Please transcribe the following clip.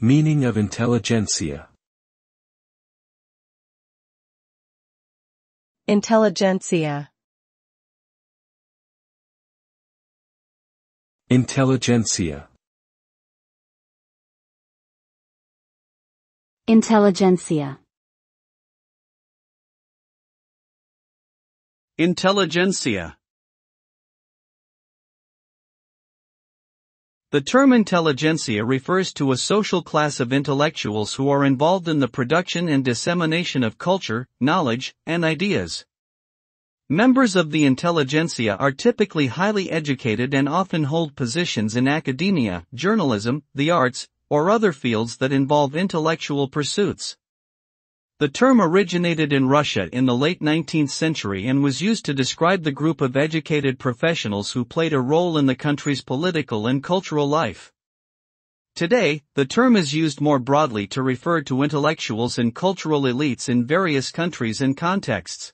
Meaning of intelligentsia. Intelligentsia. Intelligentsia. Intelligentsia. Intelligentsia. The term intelligentsia refers to a social class of intellectuals who are involved in the production and dissemination of culture, knowledge, and ideas. Members of the intelligentsia are typically highly educated and often hold positions in academia, journalism, the arts, or other fields that involve intellectual pursuits. The term originated in Russia in the late 19th century and was used to describe the group of educated professionals who played a role in the country's political and cultural life. Today, the term is used more broadly to refer to intellectuals and cultural elites in various countries and contexts.